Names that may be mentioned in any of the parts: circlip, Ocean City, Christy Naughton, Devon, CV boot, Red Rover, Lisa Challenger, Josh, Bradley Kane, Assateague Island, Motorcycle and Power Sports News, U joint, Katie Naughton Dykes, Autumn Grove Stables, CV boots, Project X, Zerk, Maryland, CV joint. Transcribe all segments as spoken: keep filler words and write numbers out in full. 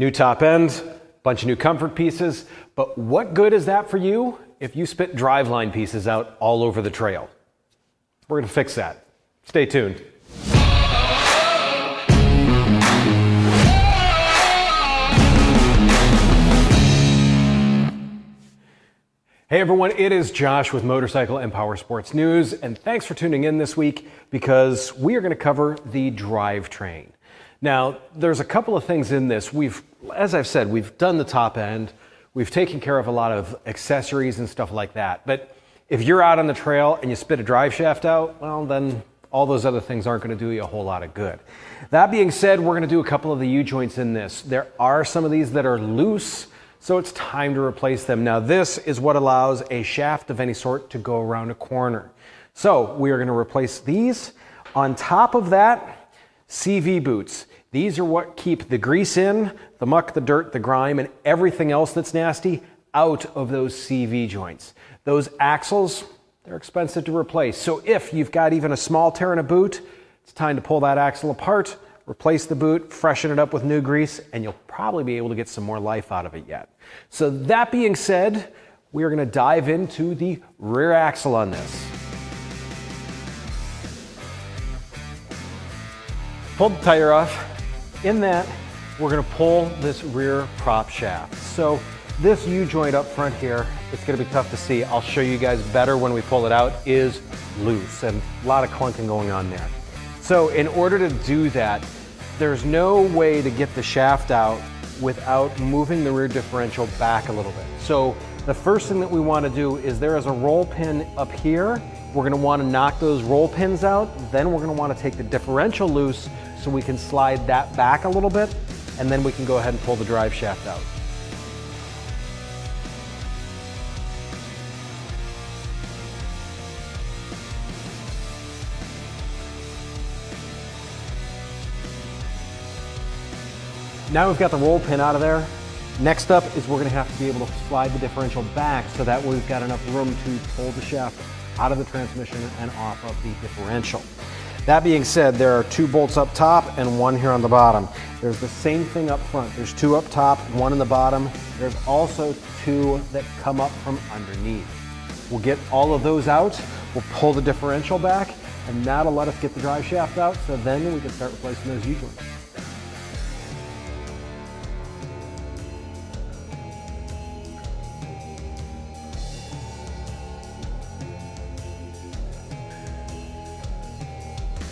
New top end, bunch of new comfort pieces, but what good is that for you if you spit driveline pieces out all over the trail? We're gonna fix that. Stay tuned. Hey everyone, it is Josh with Motorcycle and Power Sports News, and thanks for tuning in this week because we are going to cover the drivetrain. Now, there's a couple of things in this. We've, as I've said, we've done the top end, we've taken care of a lot of accessories and stuff like that, but if you're out on the trail and you spit a drive shaft out, well then all those other things aren't going to do you a whole lot of good. That being said, we're going to do a couple of the U joints in this. There are some of these that are loose, so it's time to replace them. Now this is what allows a shaft of any sort to go around a corner. So we are gonna replace these. On top of that, C V boots. These are what keep the grease in, the muck, the dirt, the grime, and everything else that's nasty out of those C V joints. Those axles, they're expensive to replace. So if you've got even a small tear in a boot, it's time to pull that axle apart, replace the boot, freshen it up with new grease, and you'll probably be able to get some more life out of it yet. So that being said, we are gonna dive into the rear axle on this. Pull the tire off. In that, we're gonna pull this rear prop shaft. So this U joint up front here, it's gonna be tough to see. I'll show you guys better when we pull it out, is loose and a lot of clunking going on there. So in order to do that, there's no way to get the shaft out without moving the rear differential back a little bit. So the first thing that we want to do is there is a roll pin up here. We're going to want to knock those roll pins out. Then we're going to want to take the differential loose so we can slide that back a little bit, and then we can go ahead and pull the drive shaft out. Now we've got the roll pin out of there. Next up is we're gonna have to be able to slide the differential back so that way we've got enough room to pull the shaft out of the transmission and off of the differential. That being said, there are two bolts up top and one here on the bottom. There's the same thing up front. There's two up top, one in the bottom. There's also two that come up from underneath. We'll get all of those out. We'll pull the differential back, and that'll let us get the drive shaft out, so then we can start replacing those U joints.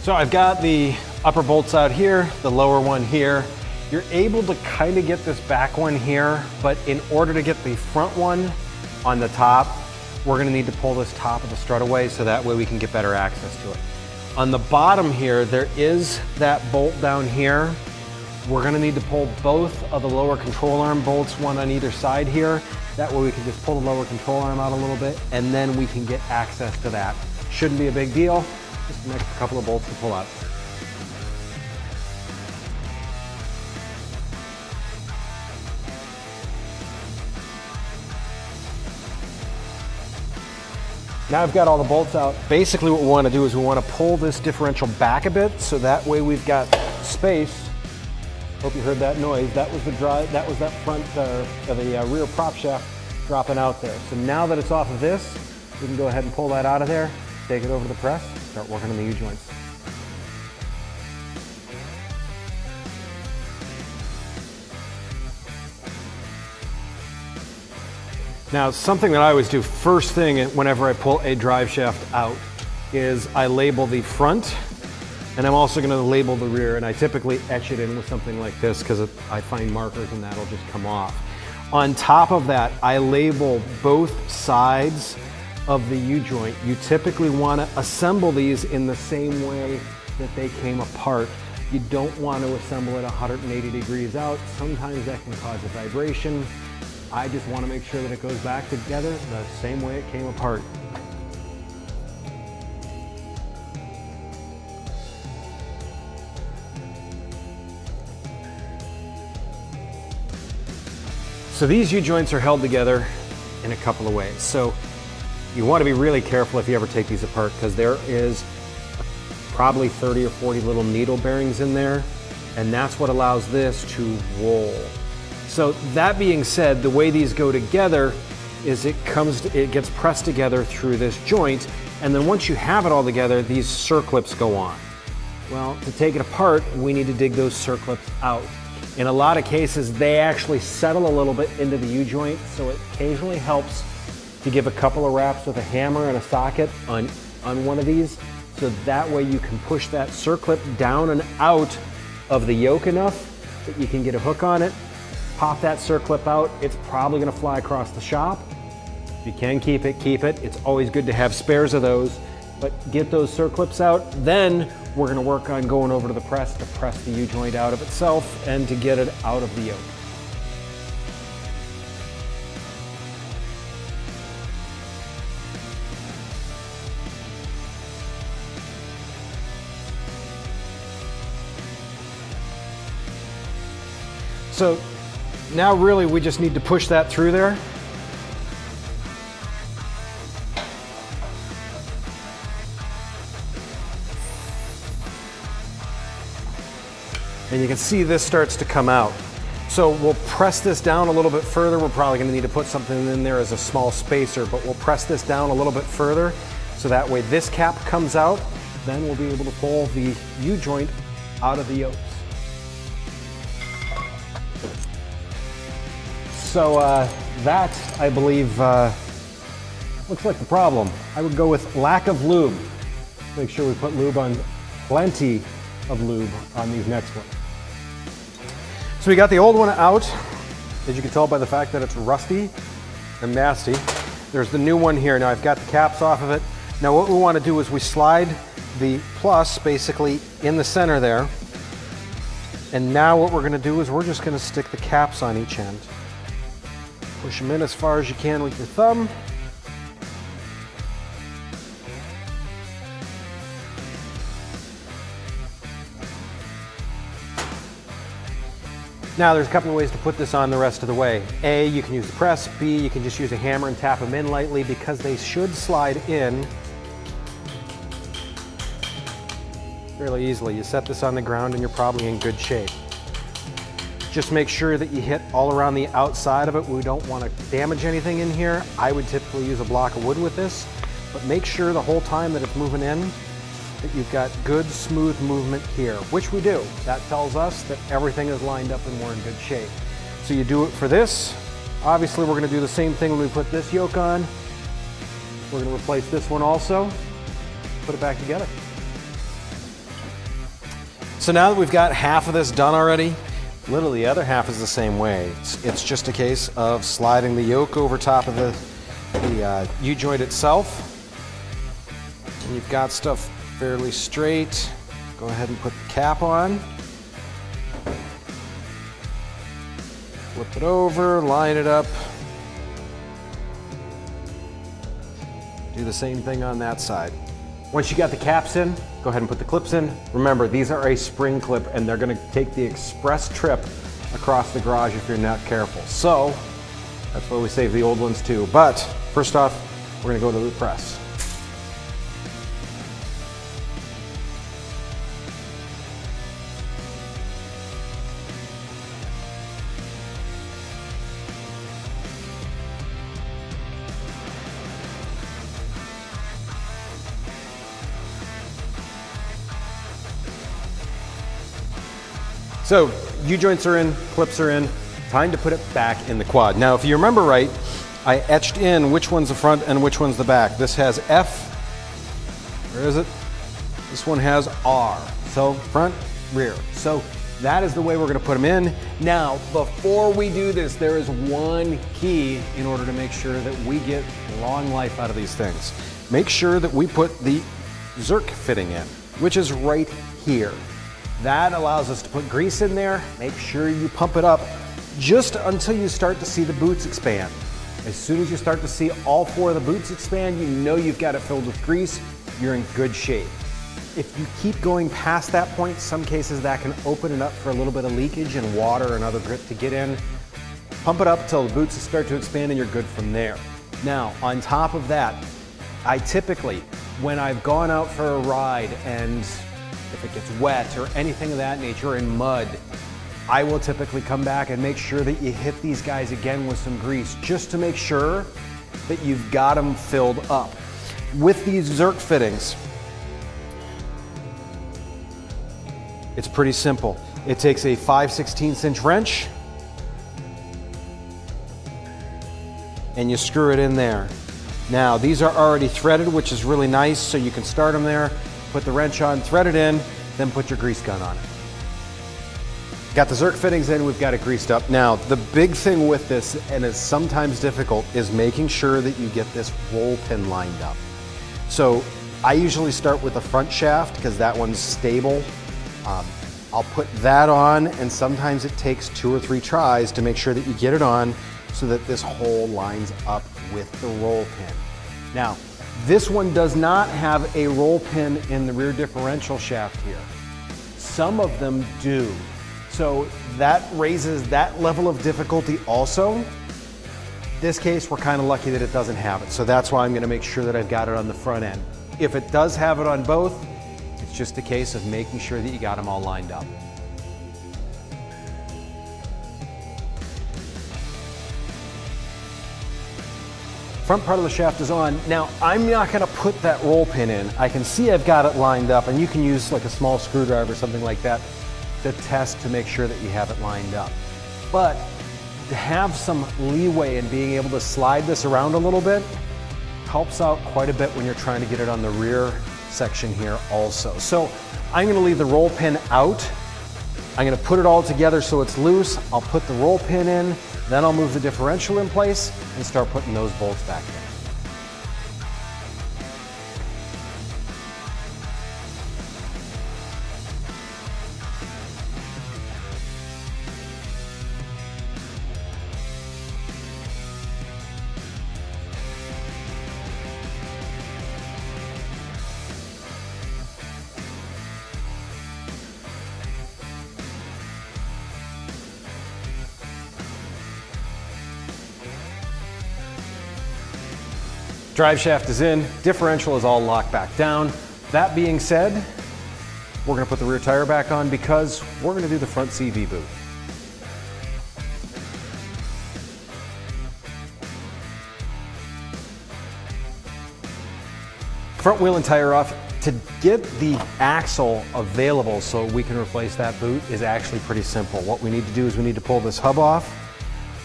So I've got the upper bolts out here, the lower one here. You're able to kind of get this back one here, but in order to get the front one on the top, we're gonna need to pull this top of the strut away so that way we can get better access to it. On the bottom here, there is that bolt down here. We're gonna need to pull both of the lower control arm bolts, one on either side here. That way we can just pull the lower control arm out a little bit, and then we can get access to that. Shouldn't be a big deal. Just an extra couple of bolts to pull out. Now I've got all the bolts out. Basically what we want to do is we want to pull this differential back a bit so that way we've got space. Hope you heard that noise. That was the drive, that was that front, uh, the uh, rear prop shaft dropping out there. So now that it's off of this, we can go ahead and pull that out of there, take it over to the press, start working on the U joints. Now, something that I always do first thing whenever I pull a drive shaft out is I label the front, and I'm also going to label the rear, and I typically etch it in with something like this because I find markers and that'll just come off. On top of that, I label both sides of the U joint. You typically want to assemble these in the same way that they came apart. You don't want to assemble it one hundred eighty degrees out. Sometimes that can cause a vibration. I just want to make sure that it goes back together the same way it came apart. So these U joints are held together in a couple of ways. So you want to be really careful if you ever take these apart because there is probably thirty or forty little needle bearings in there, and that's what allows this to roll. So that being said, the way these go together is it comes, it gets pressed together through this joint, and then once you have it all together, these circlips go on. Well, to take it apart, we need to dig those circlips out. In a lot of cases, they actually settle a little bit into the U joint, so it occasionally helps to give a couple of raps with a hammer and a socket on, on one of these, so that way you can push that circlip down and out of the yoke enough that you can get a hook on it, pop that circlip out. It's probably gonna fly across the shop. If you can keep it, keep it. It's always good to have spares of those, but get those circlips out. Then we're gonna work on going over to the press to press the U joint out of itself and to get it out of the yoke. So now really we just need to push that through there. And you can see this starts to come out. So we'll press this down a little bit further. We're probably gonna need to put something in there as a small spacer, but we'll press this down a little bit further so that way this cap comes out. Then we'll be able to pull the U joint out of the yoke. So uh, that, I believe, uh, looks like the problem. I would go with lack of lube. Make sure we put lube on, plenty of lube on these next ones. So we got the old one out, as you can tell by the fact that it's rusty and nasty. There's the new one here. Now I've got the caps off of it. Now what we want to do is we slide the plus basically in the center there. And now what we're going to do is we're just going to stick the caps on each end. Push them in as far as you can with your thumb. Now there's a couple of ways to put this on the rest of the way. A, you can use the press. B, you can just use a hammer and tap them in lightly because they should slide in fairly easily. You set this on the ground and you're probably in good shape. Just make sure that you hit all around the outside of it. We don't want to damage anything in here. I would typically use a block of wood with this, but make sure the whole time that it's moving in that you've got good smooth movement here, which we do. That tells us that everything is lined up and we're in good shape. So you do it for this. Obviously we're going to do the same thing when we put this yoke on. We're going to replace this one also, put it back together. So now that we've got half of this done already, literally the other half is the same way. It's, it's just a case of sliding the yoke over top of the, the uh, U-joint itself. And you've got stuff fairly straight. Go ahead and put the cap on. Flip it over, line it up. Do the same thing on that side. Once you got the caps in, go ahead and put the clips in. Remember, these are a spring clip and they're gonna take the express trip across the garage if you're not careful. So, that's why we save the old ones too. But, first off, we're gonna go to the press. So, U-joints are in, clips are in, time to put it back in the quad. Now, if you remember right, I etched in which one's the front and which one's the back. This has F, where is it? This one has R, so front, rear. So that is the way we're gonna put them in. Now, before we do this, there is one key in order to make sure that we get long life out of these things. Make sure that we put the Zerk fitting in, which is right here. That allows us to put grease in there. Make sure you pump it up just until you start to see the boots expand. As soon as you start to see all four of the boots expand, you know you've got it filled with grease, you're in good shape. If you keep going past that point, some cases that can open it up for a little bit of leakage and water and other grit to get in. Pump it up till the boots start to expand and you're good from there. Now, on top of that, I typically, when I've gone out for a ride and if it gets wet or anything of that nature in mud, I will typically come back and make sure that you hit these guys again with some grease, just to make sure that you've got them filled up. With these Zerk fittings, it's pretty simple. It takes a five sixteenths inch wrench and you screw it in there. Now, these are already threaded, which is really nice, so you can start them there, put the wrench on, thread it in, then put your grease gun on it. Got the Zerk fittings in, we've got it greased up. Now, the big thing with this, and it's sometimes difficult, is making sure that you get this roll pin lined up. So, I usually start with the front shaft, because that one's stable. Um, I'll put that on, and sometimes it takes two or three tries to make sure that you get it on, so that this hole lines up with the roll pin. Now, this one does not have a roll pin in the rear differential shaft here. Some of them do. So that raises that level of difficulty also. This case, we're kind of lucky that it doesn't have it. So that's why I'm gonna make sure that I've got it on the front end. If it does have it on both, it's just a case of making sure that you got them all lined up. Front part of the shaft is on. Now, I'm not gonna put that roll pin in. I can see I've got it lined up, and you can use like a small screwdriver or something like that to test to make sure that you have it lined up. But to have some leeway in being able to slide this around a little bit helps out quite a bit when you're trying to get it on the rear section here also. So I'm gonna leave the roll pin out. I'm gonna put it all together so it's loose. I'll put the roll pin in, then I'll move the differential in place and start putting those bolts back in. Drive shaft is in, differential is all locked back down. That being said, we're gonna put the rear tire back on because we're gonna do the front C V boot. Front wheel and tire off. To get the axle available so we can replace that boot is actually pretty simple. What we need to do is we need to pull this hub off.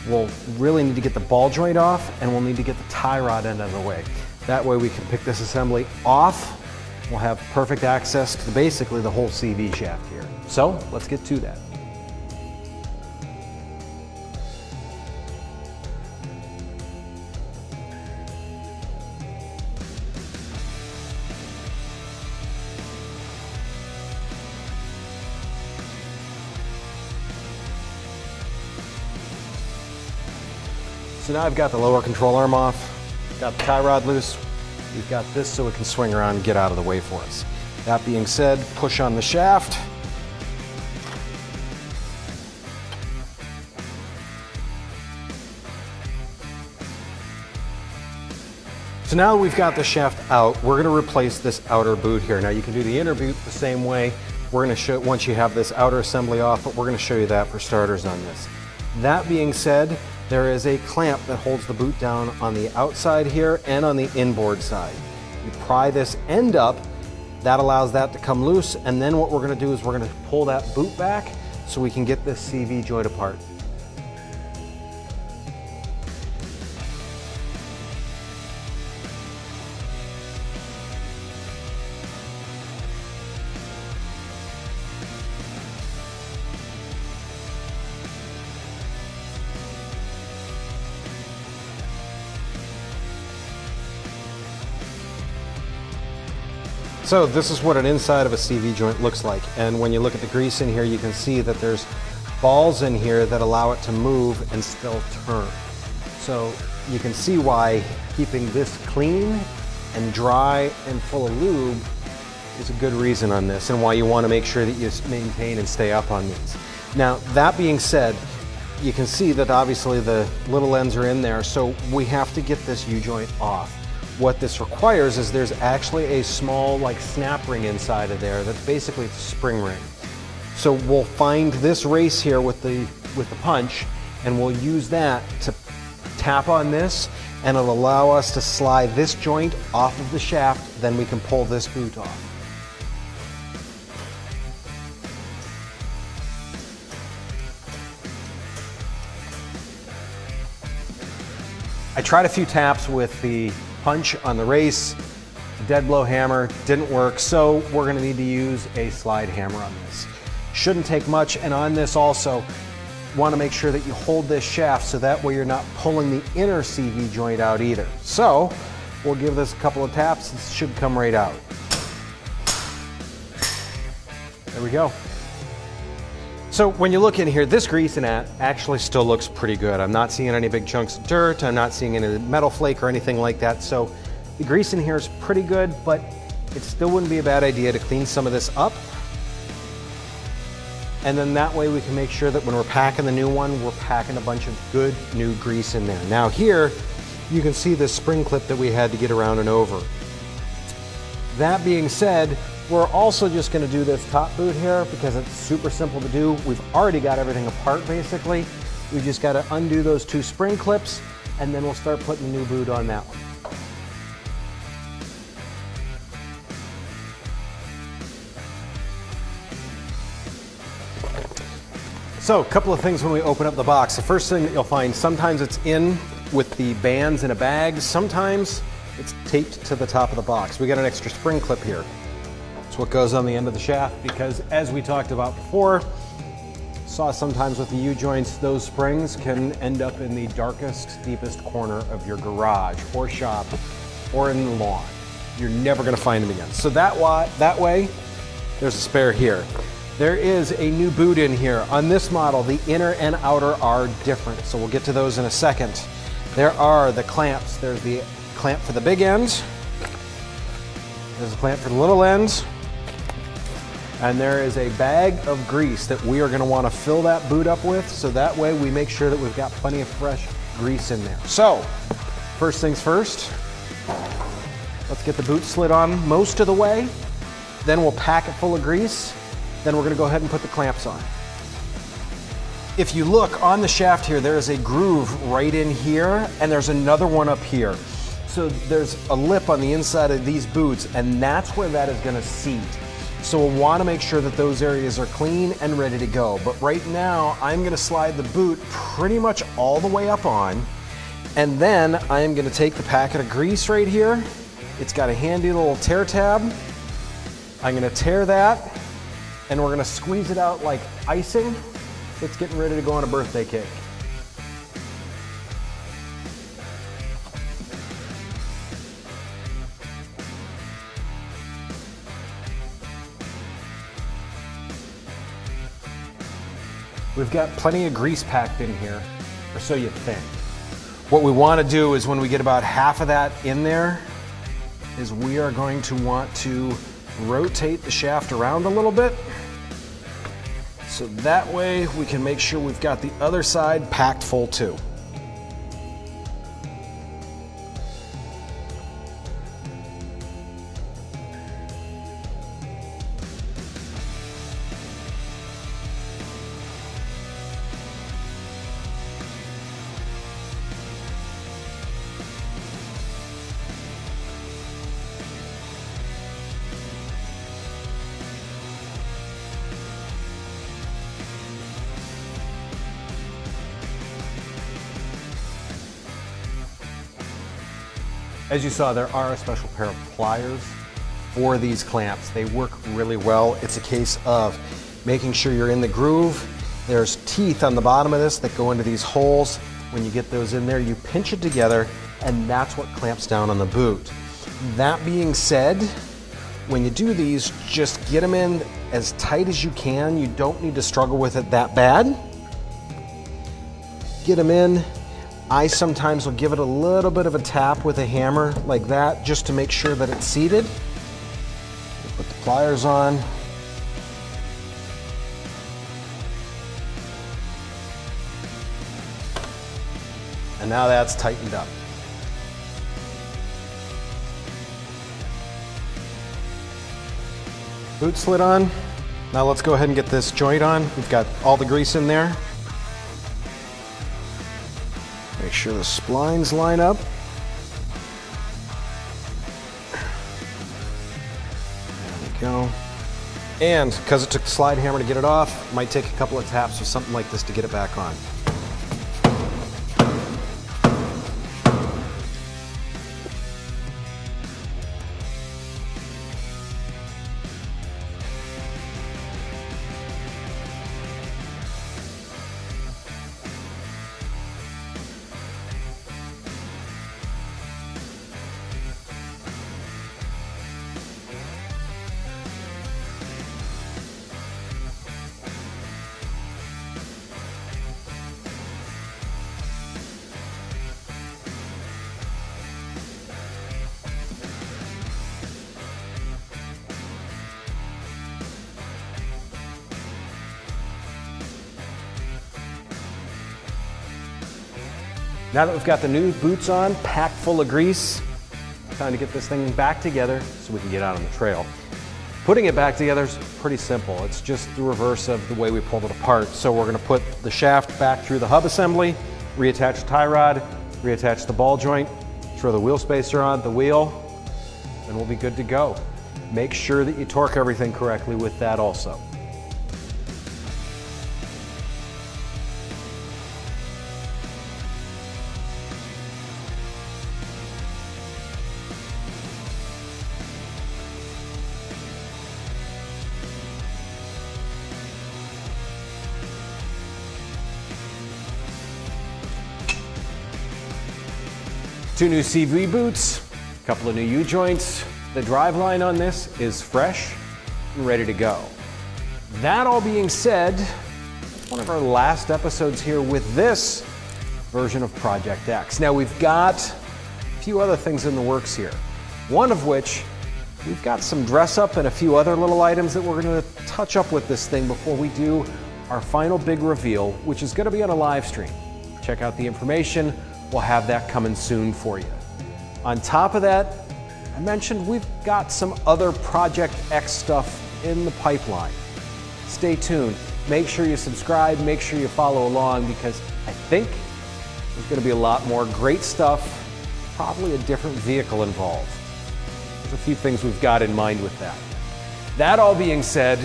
We'll really need to get the ball joint off, and we'll need to get the tie rod end out of the way. That way we can pick this assembly off. We'll have perfect access to basically the whole C V shaft here. So let's get to that. So now I've got the lower control arm off, got the tie rod loose, we've got this so it can swing around and get out of the way for us. That being said, push on the shaft. So now we've got the shaft out, we're gonna replace this outer boot here. Now you can do the inner boot the same way. We're gonna show, once you have this outer assembly off, but we're gonna show you that for starters on this. That being said, there is a clamp that holds the boot down on the outside here and on the inboard side. You pry this end up, that allows that to come loose, and then what we're gonna do is we're gonna pull that boot back so we can get this C V joint apart. So this is what an inside of a C V joint looks like, and when you look at the grease in here, you can see that there's balls in here that allow it to move and still turn. So you can see why keeping this clean and dry and full of lube is a good reason on this, and why you want to make sure that you maintain and stay up on these. Now, that being said, you can see that obviously the little ends are in there, so we have to get this U joint off. What this requires is there's actually a small like snap ring inside of there that's basically a spring ring. So we'll find this race here with the with the punch, and we'll use that to tap on this, and it'll allow us to slide this joint off of the shaft, then we can pull this boot off. I tried a few taps with the punch on the race, the dead blow hammer didn't work, so we're going to need to use a slide hammer on this. Shouldn't take much, and on this also, want to make sure that you hold this shaft so that way you're not pulling the inner C V joint out either. So we'll give this a couple of taps, this should come right out. There we go. So when you look in here, this grease and that actually still looks pretty good. I'm not seeing any big chunks of dirt, I'm not seeing any metal flake or anything like that, so the grease in here is pretty good, but it still wouldn't be a bad idea to clean some of this up. And then that way we can make sure that when we're packing the new one, we're packing a bunch of good new grease in there. Now here, you can see this spring clip that we had to get around and over. That being said, we're also just going to do this top boot here because it's super simple to do. We've already got everything apart basically. We just got to undo those two spring clips and then we'll start putting the new boot on that one. So a couple of things when we open up the box. The first thing that you'll find, sometimes it's in with the bands in a bag, sometimes it's taped to the top of the box. We got an extra spring clip here. It's what goes on the end of the shaft because, as we talked about before, saw sometimes with the U joints, those springs can end up in the darkest, deepest corner of your garage or shop or in the lawn. You're never going to find them again. So that way, that way, there's a spare here. There is a new boot in here. On this model, the inner and outer are different, so we'll get to those in a second. There are the clamps. There's the clamp for the big end. There's a clamp for the little end. And there is a bag of grease that we are going to want to fill that boot up with, so that way we make sure that we've got plenty of fresh grease in there. So, first things first, let's get the boot slid on most of the way, then we'll pack it full of grease, then we're going to go ahead and put the clamps on. If you look on the shaft here, there is a groove right in here, and there's another one up here. So there's a lip on the inside of these boots, and that's where that is going to seat. So we'll want to make sure that those areas are clean and ready to go. But right now, I'm going to slide the boot pretty much all the way up on, and then I am going to take the packet of grease right here. It's got a handy little tear tab. I'm going to tear that, and we're going to squeeze it out like icing. It's getting ready to go on a birthday cake. We've got plenty of grease packed in here, or so you think. What we want to do is when we get about half of that in there, is we are going to want to rotate the shaft around a little bit. So that way we can make sure we've got the other side packed full too. As you saw, there are a special pair of pliers for these clamps. They work really well. It's a case of making sure you're in the groove. There's teeth on the bottom of this that go into these holes. When you get those in there, you pinch it together, and that's what clamps down on the boot. That being said, when you do these, just get them in as tight as you can. You don't need to struggle with it that bad. Get them in. I sometimes will give it a little bit of a tap with a hammer like that just to make sure that it's seated. Put the pliers on. And now that's tightened up. Boot slid on. Now let's go ahead and get this joint on. We've got all the grease in there. Make sure the splines line up. There we go. And because it took the slide hammer to get it off, it might take a couple of taps or something like this to get it back on. Now that we've got the new boots on, packed full of grease, time to get this thing back together so we can get out on the trail. Putting it back together is pretty simple. It's just the reverse of the way we pulled it apart. So we're gonna put the shaft back through the hub assembly, reattach the tie rod, reattach the ball joint, throw the wheel spacer on the wheel, and we'll be good to go. Make sure that you torque everything correctly with that also. Two new C V boots, a couple of new U joints. The driveline on this is fresh and ready to go. That all being said, one of our last episodes here with this version of Project X. Now we've got a few other things in the works here. One of which, we've got some dress up and a few other little items that we're gonna touch up with this thing before we do our final big reveal, which is gonna be on a live stream. Check out the information. We'll have that coming soon for you. On top of that, I mentioned we've got some other Project X stuff in the pipeline. Stay tuned. Make sure you subscribe, make sure you follow along, because I think there's gonna be a lot more great stuff, probably a different vehicle involved. There's a few things we've got in mind with that. That all being said,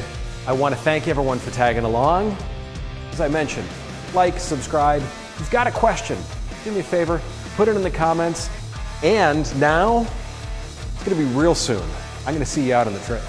I wanna thank everyone for tagging along. As I mentioned, like, subscribe. If you've got a question, do me a favor, put it in the comments, and now, it's gonna be real soon. I'm gonna see you out on the trail.